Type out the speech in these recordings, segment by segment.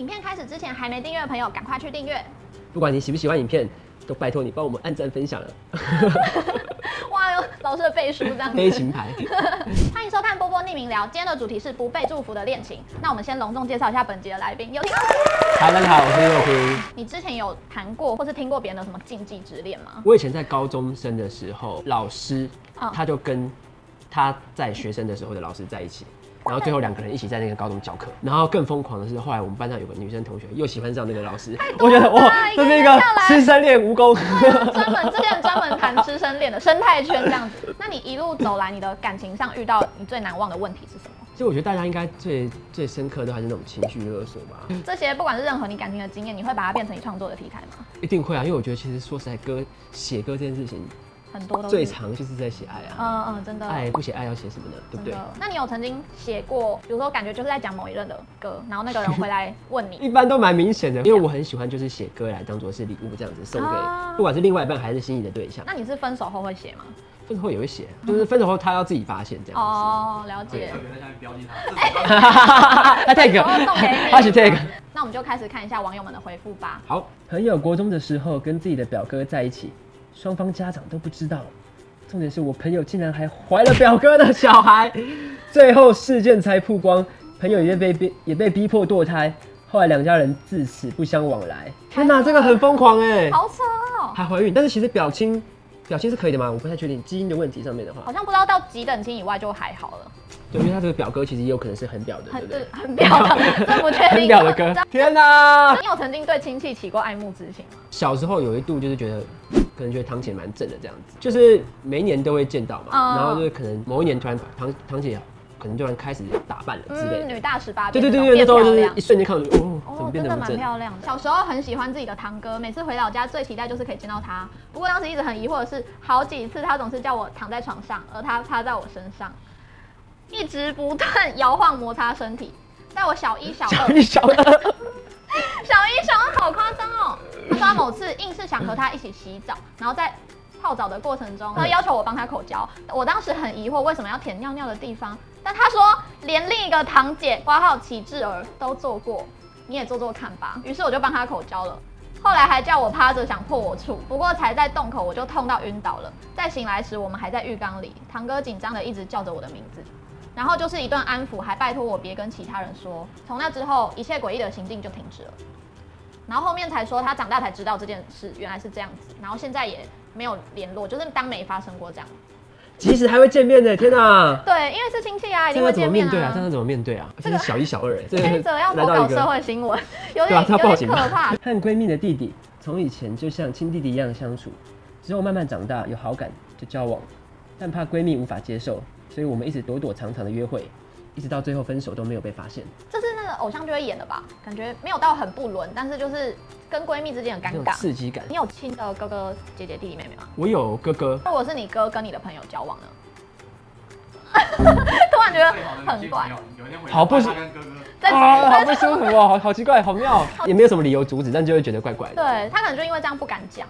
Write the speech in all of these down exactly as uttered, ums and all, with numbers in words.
影片开始之前还没订阅的朋友，赶快去订阅。不管你喜不喜欢影片，都拜托你帮我们按赞分享了。哇哟，老师的背书这样子。悲情牌。欢迎收看《波波匿名聊》，今天的主题是不被祝福的恋情。那我们先隆重介绍一下本集的来宾，有请。嗨，大家好，我是佑平。你之前有谈过或是听过别人的什么禁忌之恋吗？我以前在高中生的时候，老师、嗯、他就跟他在学生的时候的老师在一起。然后最后两个人一起在那个高中教课，然后更疯狂的是，后来我们班上有个女生同学又喜欢上那个老师，我觉得哇，这是一个师生恋无沟通，专门这些人专门谈师生恋的生态圈这样子。那你一路走来，你的感情上遇到你最难忘的问题是什么？其实我觉得大家应该最最深刻的还是那种情绪勒索吧。这些不管是任何你感情的经验，你会把它变成你创作的题材吗？一定会啊，因为我觉得其实说实在歌写歌这件事情。很多都最常就是在写爱啊，嗯嗯，真的，爱不写爱要写什么呢？对不对？那你有曾经写过，比如说感觉就是在讲某一任的歌，然后那个人回来问你，一般都蛮明显的，因为我很喜欢就是写歌来当做是礼物这样子送给，啊、不管是另外一半还是心仪的对象。那你是分手后会写吗？分手后也会写，就是分手后他要自己发现这样子。哦，了解。特别在下面标记他，哎，他 tag， 他是 tag。那我们就开始看一下网友们的回复吧。好，朋友国中的时候跟自己的表哥在一起。双方家长都不知道，重点是我朋友竟然还怀了表哥的小孩，最后事件才曝光，朋友也被逼也被逼迫堕胎，后来两家人自此不相往来。天哪，这个很疯狂哎，好扯哦！还怀孕，但是其实表亲表亲是可以的吗？我不太确定，基因的问题上面的话，好像不知道到几等亲以外就还好了。对，因为他这个表哥其实也有可能是很表的，很对，很表的，这不确定。很表的哥，天哪！你有曾经对亲戚起过爱慕之情吗？小时候有一度就是觉得。可能觉得堂姐蛮正的这样子，就是每一年都会见到嘛，嗯、然后就是可能某一年突然堂堂姐可能突然开始打扮了之类的，嗯、女大十八变，对对对对，那时候就是一瞬间看到，哦，哦怎么变得这么正？真的蛮漂亮的。小时候很喜欢自己的堂哥，每次回老家最期待就是可以见到他。不过当时一直很疑惑的是，好几次他总是叫我躺在床上，而他趴在我身上，一直不断摇晃摩擦身体。在我小一小二，小一小二，小一小二好夸张哦。他说他某次硬是想和他一起洗澡，然后在泡澡的过程中，他要求我帮他口交。我当时很疑惑为什么要舔尿尿的地方，但他说连另一个堂姐括号启智儿都做过，你也做做看吧。于是我就帮他口交了，后来还叫我趴着想破我处，不过才在洞口我就痛到晕倒了。在醒来时我们还在浴缸里，堂哥紧张的一直叫着我的名字。然后就是一段安抚，还拜托我别跟其他人说。从那之后，一切诡异的行径就停止了。然后后面才说，他长大才知道这件事原来是这样子。然后现在也没有联络，就是当没发生过这样。其实还会见面的，天哪！对，因为是亲戚啊，一定会见面啊。对啊，这样怎么面对啊？这个小一、小二，哎，这个要投稿社会新闻，有点有点可怕。和闺蜜的弟弟，从以前就像亲弟弟一样相处，之后慢慢长大有好感就交往，但怕闺蜜无法接受。所以我们一直躲躲藏藏的约会，一直到最后分手都没有被发现。这是那个偶像就会演的吧？感觉没有到很不伦，但是就是跟闺蜜之间的尴尬、刺激感。你有亲的哥哥、姐姐、弟弟、妹妹吗？我有哥哥。如果是你哥跟你的朋友交往呢？突然觉得很怪，好不舒服，好不舒服哦，好好奇怪，好妙，也没有什么理由阻止，但就会觉得怪怪的。对他可能就因为这样不敢讲。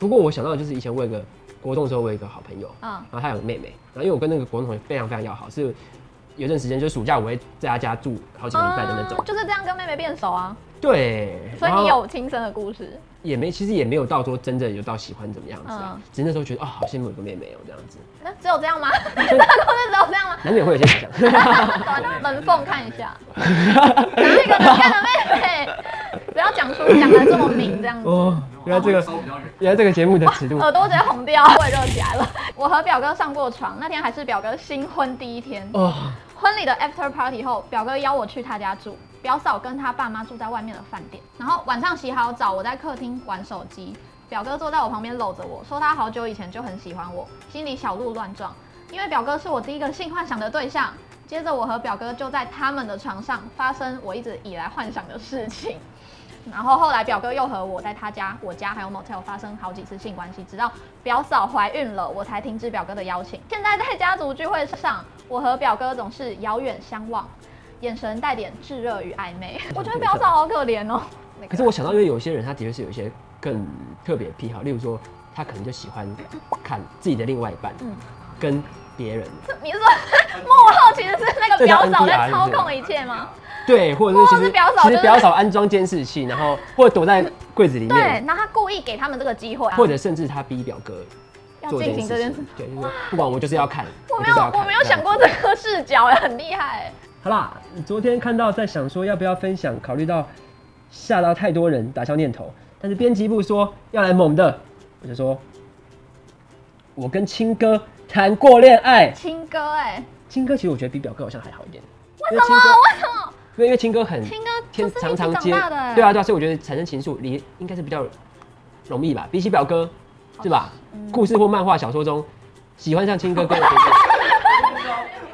不过我想到就是以前我有一个。国中的时候，我有一个好朋友，嗯，然后他有个妹妹，然后因为我跟那个国中同学非常非常要好，是有段时间就暑假我会在他家住好几个礼拜的那种，嗯、就是这样跟妹妹变熟啊。对，所以你有亲身的故事？也没，其实也没有到说真的有到喜欢怎么样子啊，嗯、只是那时候觉得啊、哦，好羡慕有个妹妹哦、喔、这样子。那只有这样吗？大家都是只有这样吗？难免会有些想象，门缝看一下，那个能干的妹妹。不要讲出讲的这么明这样子哦，原来这个原来这个节目的尺度，耳朵直接红掉，我也热起来了。我和表哥上过床，那天还是表哥新婚第一天哦。婚礼的 after party 后，表哥邀我去他家住，表嫂跟他爸妈住在外面的饭店。然后晚上洗好澡，我在客厅玩手机，表哥坐在我旁边搂着我说他好久以前就很喜欢我，心里小鹿乱撞，因为表哥是我第一个性幻想的对象。接着我和表哥就在他们的床上发生我一直以来幻想的事情。然后后来表哥又和我在他家、我家还有 motel 发生好几次性关系，直到表嫂怀孕了，我才停止表哥的邀请。现在在家族聚会上，我和表哥总是遥远相望，眼神带点炙热与暧昧。我觉得表嫂好可怜哦。可是我想到，因为有些人他的确是有一些更特别的癖好，例如说他可能就喜欢看自己的另外一半，嗯、跟别人。你说幕后其实是那个表嫂在操控一切吗？对，或者是其实其实比较少安装监视器，然后或者躲在柜子里面。对，然后他故意给他们这个机会，或者甚至他逼表哥要进行这件事。对，不管我就是要看。我没有我没有想过这个视角，哎，很厉害。好啦，昨天看到在想说要不要分享，考虑到吓到太多人，打消念头。但是编辑部说要来猛的，我就说，我跟青哥谈过恋爱。青哥哎、欸，青哥其实我觉得比表哥好像还好一点。为什么？为什么？因为青哥很，青哥常常接，对啊对啊，所以我觉得产生情愫离应该是比较容易吧，比起表哥，是吧？嗯、故事或漫画小说中，喜欢上青哥跟我。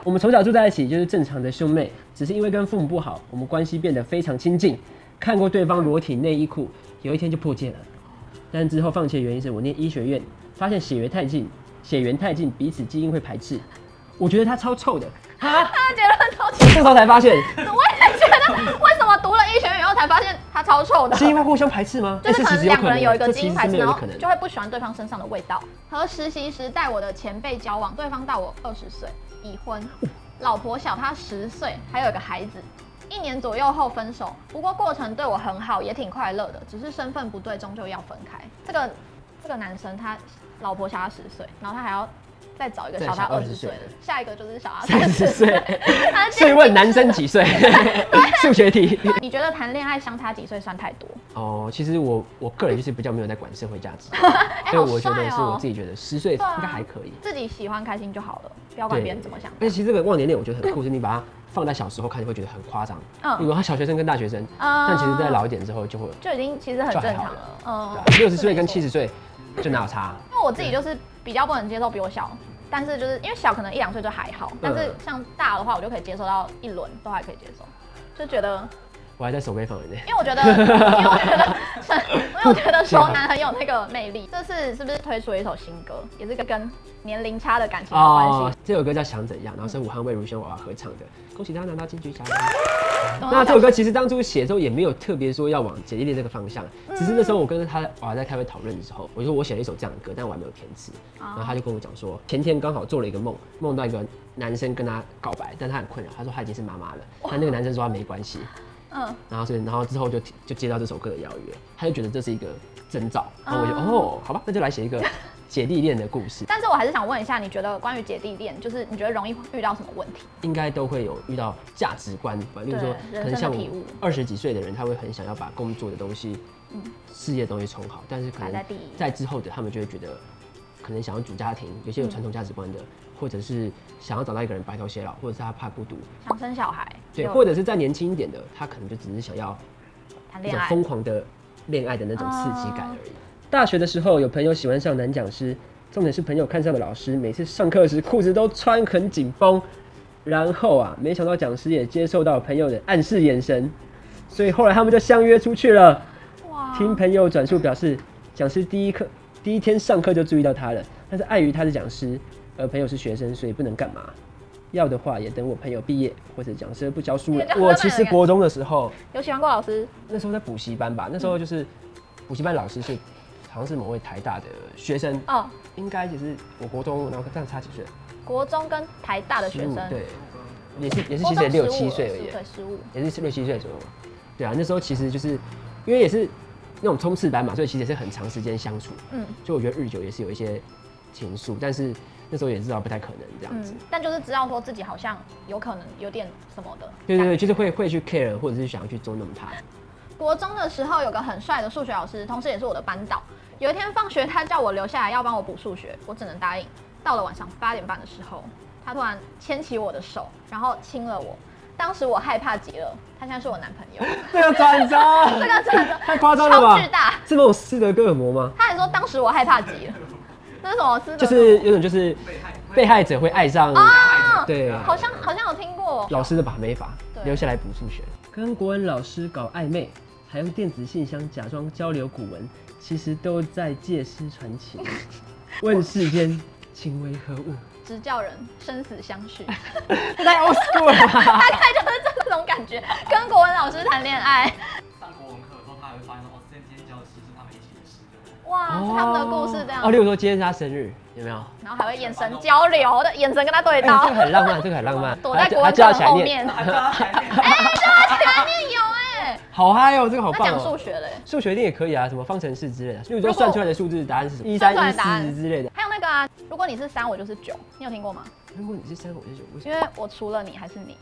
我们从小住在一起就是正常的兄妹，只是因为跟父母不好，我们关系变得非常亲近。看过对方裸体内衣裤，有一天就破戒了。但之后放弃的原因是我念医学院，发现血缘太近，血缘太近彼此基因会排斥。我觉得他超臭的，他觉得很超臭。这时候才发现，我也觉得为什么读了医学院以后才发现他超臭的？是因为互相排斥吗？就是可能两个人有一个基因排斥，然后就会不喜欢对方身上的味道。和实习时带我的前辈交往，对方大我二十岁。已婚，老婆小他十岁，还有一个孩子。一年左右后分手，不过过程对我很好，也挺快乐的。只是身份不对，终究要分开。这个这个男生他老婆小他十岁，然后他还要再找一个小他二十岁的，下一个就是小他三十岁。所以问男生几岁？数学题。你觉得谈恋爱相差几岁算太多？哦，其实我我个人就是比较没有在管社会价值，所以我觉得是我自己觉得十岁应该还可以，自己喜欢开心就好了。不要管别人怎么想。而且其实这个忘年恋我觉得很酷，是你把它放在小时候看就会觉得很夸张。嗯，比如他小学生跟大学生，但其实在老一点之后就会就已经其实很正常了。嗯，六十岁跟七十岁就哪有差？因为我自己就是比较不能接受比我小，但是就是因为小可能一两岁就还好，但是像大的话我就可以接受到一轮都还可以接受，就觉得我还在手背放人呢。因为我觉得，因为我觉得，因为我觉得熟男很有那个魅力。这次是不是推出了一首新歌，也是跟年龄差的感情有关系？哦，这首歌叫《想怎样》，然后是武汉魏如萱娃娃合唱的。恭喜他拿到金曲奖。那这首歌其实当初写的时候也没有特别说要往姐弟恋这个方向，只是那时候我跟他娃娃在开会讨论的时候，我就说我写了一首这样的歌，但我还没有填词。然后他就跟我讲说，前天刚好做了一个梦，梦到一个男生跟他告白，但他很困扰，他说他已经是妈妈了，但那个男生说他没关系。嗯，然后所以，然后之后就就接到这首歌的邀约，他就觉得这是一个征兆，然后我就、嗯、哦，好吧，那就来写一个姐弟恋的故事。但是我还是想问一下，你觉得关于姐弟恋，就是你觉得容易遇到什么问题？应该都会有遇到价值观，比如说可能像我二十几岁的人，他会很想要把工作的东西、嗯、事业的东西冲好，但是可能在之后的他们就会觉得，可能想要组家庭，有些有传统价值观的。嗯，或者是想要找到一个人白头偕老，或者是他怕孤独，想生小孩，对，或者是再年轻一点的，他可能就只是想要谈恋爱，疯狂的恋爱的那种刺激感而已。大学的时候，有朋友喜欢上男讲师，重点是朋友看上的老师，每次上课时裤子都穿很紧绷，然后啊，没想到讲师也接受到朋友的暗示眼神，所以后来他们就相约出去了。听朋友转述表示，讲师第一课第一天上课就注意到他了，但是碍于他是讲师。而朋友是学生，所以不能干嘛。要的话，也等我朋友毕业，或者讲师不教书了。我其实国中的时候有喜欢过老师，那时候在补习班吧，那时候就是补习班老师是好像是某位台大的学生哦，应该其实我国中，然后这样差几岁？国中跟台大的学生，对，也是也是其实也六七岁而已，对，十五，也是六七岁左右。对啊，那时候其实就是因为也是那种冲刺班嘛，所以其实也是很长时间相处，嗯，所以我觉得日久也是有一些情愫，但是。那时候也知道不太可能这样子，嗯、但就是知道说自己好像有可能有点什么的。对对对，就是会会去 care， 或者是想要去捉弄他。国中的时候有个很帅的数学老师，同时也是我的班导。有一天放学，他叫我留下来要帮我补数学，我只能答应。到了晚上八点半的时候，他突然牵起我的手，然后亲了我。当时我害怕极了，他现在是我男朋友。这个转折，这个转折太夸张了吧？超巨大，是那种斯德哥尔摩吗？他还说当时我害怕极了。那什么？就是有种就是被害者会爱上啊，对，好像好像有听过老师的把妹法，留下来补数学，跟国文老师搞暧昧，还用电子信箱假装交流古文，其实都在借尸传情。问世间情为何物？直叫人生死相许。这太 old school 了吧？大概就是这种感觉，跟国文老师谈恋爱。上国文课的时候，他还会发现哦，今天教的诗是他们一起的诗。哇，是他们的故事这样哦。例如说今天是他生日，有没有？然后还会眼神交流的眼神跟他对到，这个很浪漫，这个很浪漫。躲在国文课后面，哎，对，里面有哎，好嗨哦，这个好棒。讲数学嘞，数学一定也可以啊，什么方程式之类的，例如说算出来的数字答案是什么，一三一四之类的。还有那个啊，如果你是三，我就是九，你有听过吗？如果你是三，我就是九，因为我除了你还是你。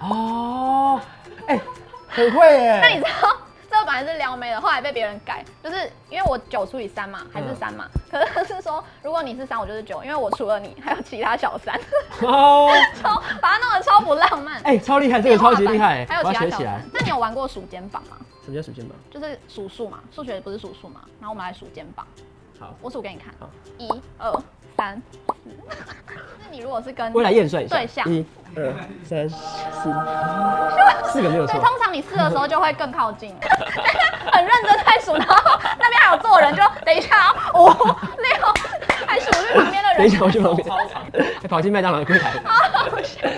哦，哎，很会哎。那你知道？ 这本来是撩妹的，后来被别人改，就是因为我九除以三嘛，还是三嘛。嗯、可是是说，如果你是三，我就是九，因为我除了你还有其他小三。哦，超把它弄得超不浪漫。哎、欸，超厉害，这个超级厉害。还有其他小三。那你有玩过数肩膀吗？什么叫数肩膀？就是数数嘛，数学不是数数嘛，然后我们来数肩膀。好，我数给你看。好，一二三四。那你如果是跟我来验算一下对象。一 二三四，四个没有错。对，通常你四的时候就会更靠近，很认真在数，然后那边还有坐人，就等一下五六，还数去旁边的人。等一下我去旁边，还跑进麦当劳的柜台。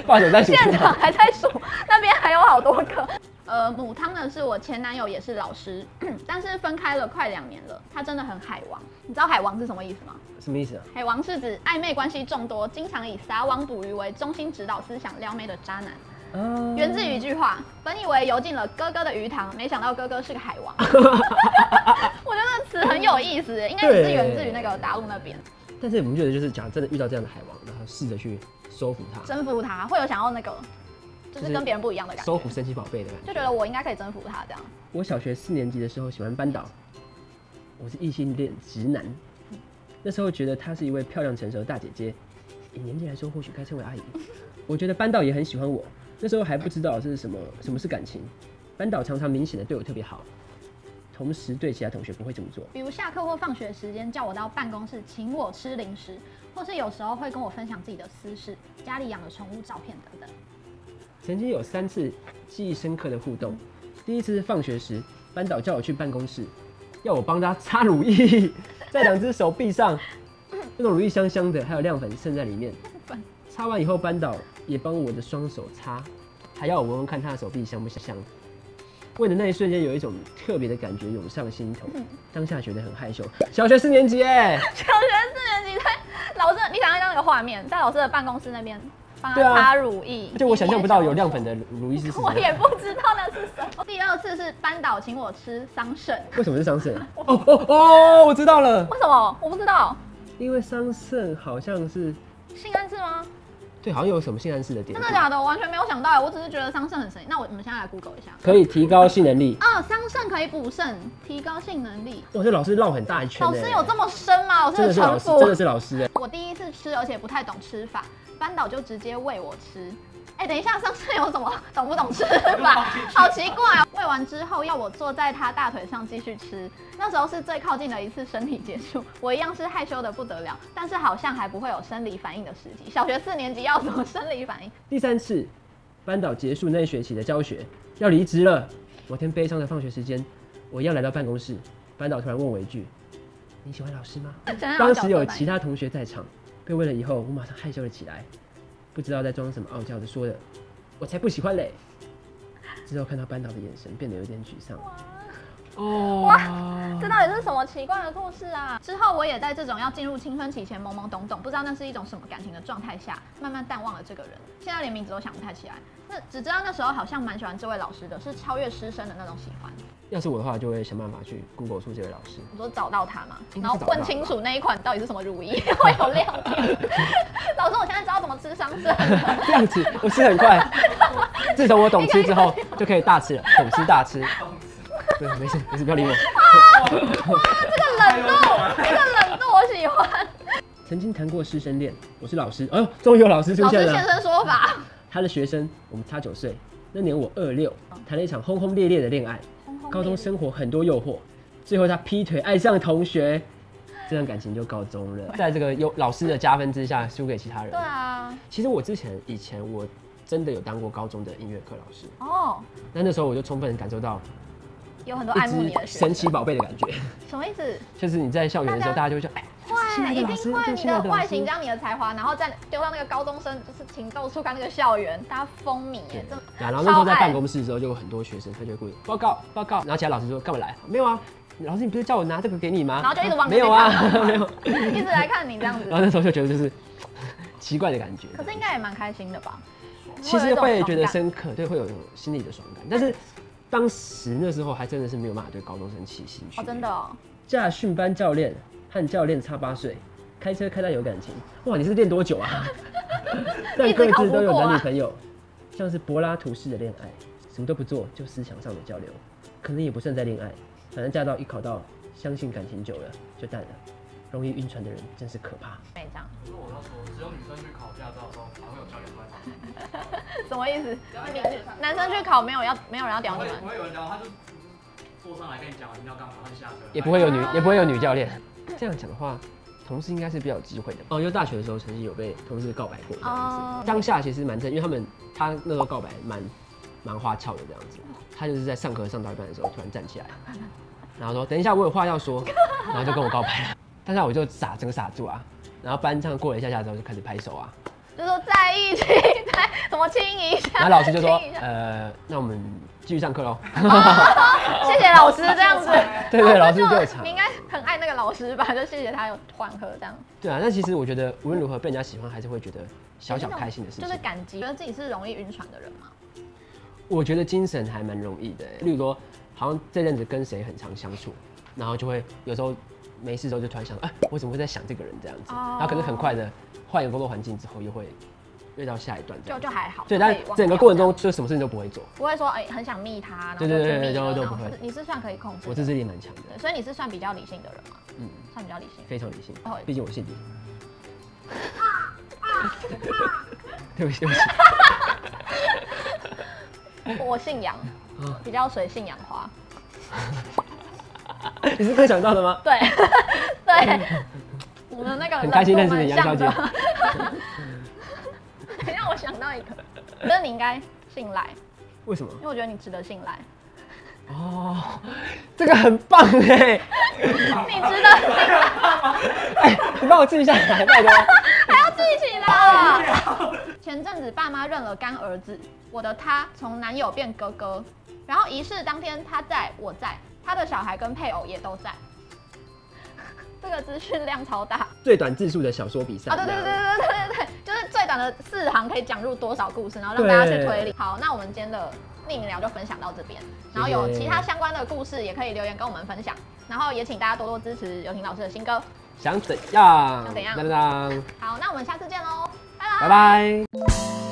抱着在数，现场还在数，那边还有好多个。呃，母汤的是我前男友，也是老师，但是分开了快两年了。他真的很海王，你知道海王是什么意思吗？什么意思啊？海王是指暧昧关系众多，经常以撒网捕鱼为中心指导思想撩妹的渣男。嗯、源自于一句话：本以为游进了哥哥的鱼塘，没想到哥哥是个海王。我觉得这个词很有意思，应该也是源自于那个大陆那边。但是我们觉得，就是讲真的遇到这样的海王，然后试着去收服他、征服他，会有想要那个。 就是跟别人不一样的感觉，收服神奇宝贝的感觉，就觉得我应该可以征服他这样。我小学四年级的时候喜欢班导，我是异性恋直男，嗯、那时候觉得她是一位漂亮成熟的大姐姐，以年纪来说或许该称为阿姨。我觉得班导也很喜欢我，那时候还不知道这是什么什么是感情。班导常常明显的对我特别好，同时对其他同学不会这么做。比如下课或放学时间叫我到办公室请我吃零食，或是有时候会跟我分享自己的私事、家里养的宠物照片等等。 曾经有三次记忆深刻的互动，第一次是放学时，班导叫我去办公室，要我帮他擦乳液，在两只手臂上，那种乳液香香的，还有亮粉渗在里面。擦完以后，班导也帮我的双手擦，还要我闻闻看他的手臂香不香。为了那一瞬间，有一种特别的感觉涌上心头，当下觉得很害羞。小学四年级哎、欸，小学四年级在老师，你想象那个画面，在老师的办公室那边。 对啊，擦乳液，而且我想象不到有亮粉的乳液是什么。我也不知道那是什么。第二次是班导请我吃桑葚。为什么是桑葚？哦哦哦，我知道了。为什么？我不知道。因为桑葚好像是性暗示吗？对，好像有什么性暗示的点。真的假的？我完全没有想到，我只是觉得桑葚很神奇。那我们现在来 Google 一下。可以提高性能力。啊，桑葚可以补肾，提高性能力。哇，这老师绕很大一圈。老师有这么深吗？老师的城府真的是老师哎。我第一次吃，而且不太懂吃法。 班导就直接喂我吃，哎、欸，等一下，上次有什么懂不懂吃吧？好奇怪哦！喂完之后要我坐在他大腿上继续吃，那时候是最靠近的一次身体接触，我一样是害羞的不得了，但是好像还不会有生理反应的时机。小学四年级要什么生理反应？第三次，班导结束那一学期的教学，要离职了。某天悲伤的放学时间，我一样来到办公室，班导突然问我一句：“你喜欢老师吗？”当时有其他同学在场。 被问了以后，我马上害羞了起来，不知道在装什么傲娇的说的，我才不喜欢嘞。之后看到班导的眼神变得有点沮丧。哦，哇，这到底是什么奇怪的故事啊？之后我也在这种要进入青春期前懵懵懂懂，不知道那是一种什么感情的状态下，慢慢淡忘了这个人，现在连名字都想不太起来。那只知道那时候好像蛮喜欢这位老师的，是超越师生的那种喜欢。 要是我的话，就会想办法去 Google 出这位老师。你说找到他嘛，然后问清楚那一款到底是什么乳液，会有亮点。老师，我现在知道怎么吃桑葚。这样子，我吃很快。自从我懂吃之后，就可以大吃了，懂吃大吃。对，没事没事，不要理我。哇，这个冷度，这个冷度我喜欢。曾经谈过师生恋，我是老师，哎呦，终于有老师出现了。老师现身说法。他的学生，我们差九岁，那年我二六，谈了一场轰轰烈烈的恋爱。 高中生活很多诱惑，最后他劈腿爱上同学，这段感情就告终了。在这个有老师的加分之下，输给其他人。对啊，其实我之前以前我真的有当过高中的音乐课老师哦，那那时候我就充分感受到有很多爱慕你的神奇宝贝的感觉。什么意思？就是你在校园的时候，大家就会说，哎，会一定会，你的外形加你的才华，然后再丢到那个高中生就是情窦初开那个校园，大家风靡耶。 然后那时候在办公室的时候，就有很多学生，他就会故意报告报告，然后其他老师说干嘛来？没有啊，老师你不是叫我拿这个给你吗？然后就一直往没有啊，没有，一直来看你这样子。然后那时候就觉得就是奇怪的感觉。可是应该也蛮开心的吧？其实会觉得深刻，对，会有心理的爽感。但是当时那时候还真的是没有办法对高中生起兴趣。哦，真的哦。驾训班教练和教练差八岁，开车开到有感情。哇，你是练多久啊？但各自都有男女朋友，像是柏拉图式的恋爱，什么都不做，就思想上的交流，可能也不算在恋爱。反正嫁到一考到，相信感情久了就淡了。 容易晕船的人真是可怕。没这样。可是我要说，只有女生去考驾照的时候，才会有教练来找你。什么意思？男生去考没有要没有人要屌你们？不会有人屌，他就坐上来跟你讲你要干嘛，他就下车。也不会有女也不会有女教练。这样讲的话，同事应该是比较有机会的。哦，因为大学的时候曾经有被同事告白过，这样子。当下其实蛮正，因为他们他那时候告白蛮蛮花俏的这样子。他就是在上课上到一半的时候突然站起来，然后说等一下我有话要说，然后就跟我告白了。 但是我就傻，整个傻住啊！然后班上过了一下下之后，就开始拍手啊，就说在一起，在什么亲一下。然后老师就说，呃，那我们继续上课喽。哦、谢谢老师这样子。对对，老师对场。你应该很爱那个老师吧？就谢谢他有缓和这样。对啊，那其实我觉得无论如何被人家喜欢，还是会觉得小小开心的事情。就是感激。觉得自己是容易晕船的人吗？我觉得精神还蛮容易的、欸，例如说，好像这阵子跟谁很常相处，然后就会有时候。 没事的时候就突然想，哎、啊，我怎么会在想这个人这样子？ Oh. 然后可能很快的换一个工作环境之后，又会遇到下一段，就就还好。对，但整个过程中就什么事情都不会做，不会说哎、欸、很想密他，对对对对，都都不会。你是算可以控制的，我自制力蛮强的，所以你是算比较理性的人吗？嗯，算比较理性，非常理性。毕竟我姓李。对不起，对不起。我姓杨，比较水性杨花。你是刚想到的吗？对，对，我们那个很开心认识你，杨小姐。等一下，我想到一个，我觉得你应该信赖。为什么？因为我觉得你值得信赖。哦，这个很棒哎！你值得信赖。哎，你帮我记一下，拜托。还要记起来。前阵子爸妈认了干儿子，我的他从男友变哥哥，然后仪式当天他在我在。 他的小孩跟配偶也都在，这个资讯量超大。最短字数的小说比赛啊，对对对对对对对，就是最短的四行可以讲入多少故事，然后让大家去推理。好，那我们今天的匿名聊就分享到这边，然后有其他相关的故事也可以留言跟我们分享，然后也请大家多多支持尤婷老师的新歌。想怎样？想怎样？好，那我们下次见喽，拜拜拜拜。